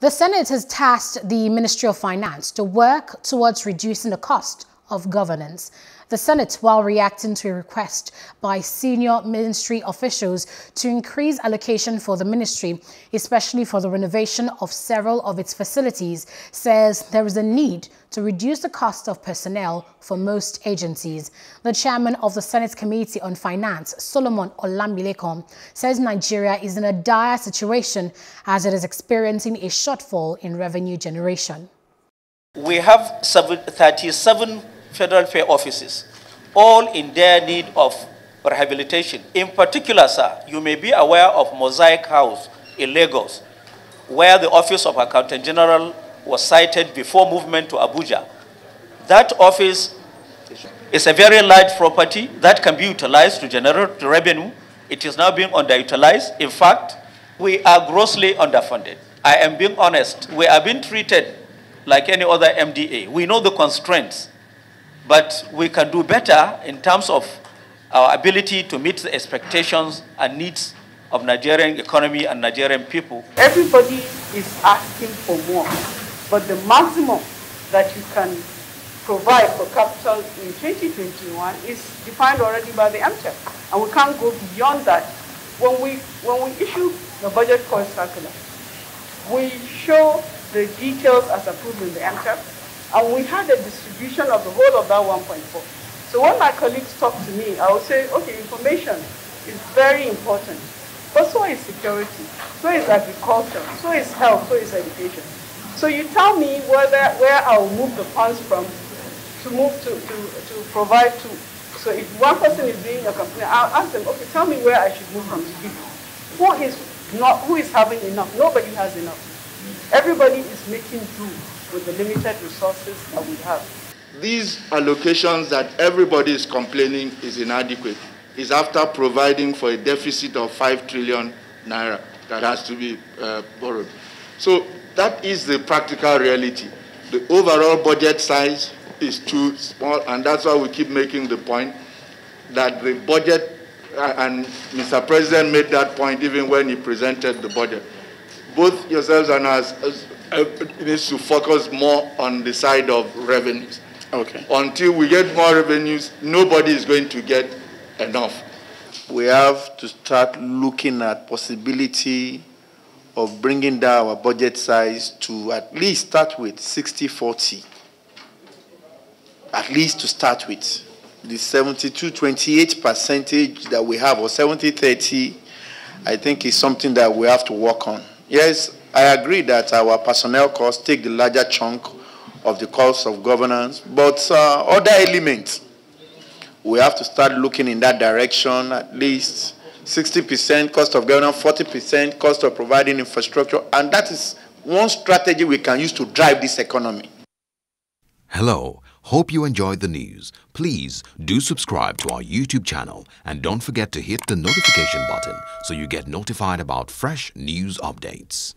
The Senate has tasked the Ministry of Finance to work towards reducing the cost of governance. The Senate, while reacting to a request by senior ministry officials to increase allocation for the ministry, especially for the renovation of several of its facilities, says there is a need to reduce the cost of personnel for most agencies. The chairman of the Senate Committee on Finance, Solomon Olambilekom, says Nigeria is in a dire situation as it is experiencing a shortfall in revenue generation. We have 37 federal fair offices, all in their need of rehabilitation. In particular, sir, you may be aware of Mosaic House in Lagos, where the Office of Accountant General was cited before movement to Abuja. That office is a very large property that can be utilized to generate revenue. It is now being underutilized. In fact, we are grossly underfunded. I am being honest. We are being treated like any other MDA. We know the constraints, but we can do better in terms of our ability to meet the expectations and needs of Nigerian economy and Nigerian people. Everybody is asking for more, but the maximum that you can provide for capital in 2021 is defined already by the MTAP, and we can't go beyond that. When we issue the budget call circular, we show the details as approved in the MTAP, and we had a distribution of the whole of that 1.4. So when my colleagues talk to me, I will say, okay, information is very important, but so is security, so is agriculture, so is health, so is education. So you tell me where I will move the funds from to move to provide to. So if one person is doing a company, I'll ask them, okay, tell me where I should move from to people. Who is having enough? Nobody has enough. Everybody is making do with the limited resources that we have. These allocations that everybody is complaining is inadequate. It's after providing for a deficit of 5 trillion naira that has to be borrowed. So that is the practical reality. The overall budget size is too small, and that's why we keep making the point that the budget, and Mr. President made that point even when he presented the budget. Both yourselves and us, it needs to focus more on the side of revenues. Okay. Until we get more revenues, nobody is going to get enough. We have to start looking at possibility of bringing down our budget size to at least start with 60-40. At least to start with. The 72-28 percentage that we have, or 70-30, I think is something that we have to work on. Yes, I agree that our personnel costs take the larger chunk of the cost of governance, but other elements, we have to start looking in that direction. At least 60% cost of governance, 40% cost of providing infrastructure, and that is one strategy we can use to drive this economy. Hello, hope you enjoyed the news. Please do subscribe to our YouTube channel and don't forget to hit the notification button so you get notified about fresh news updates.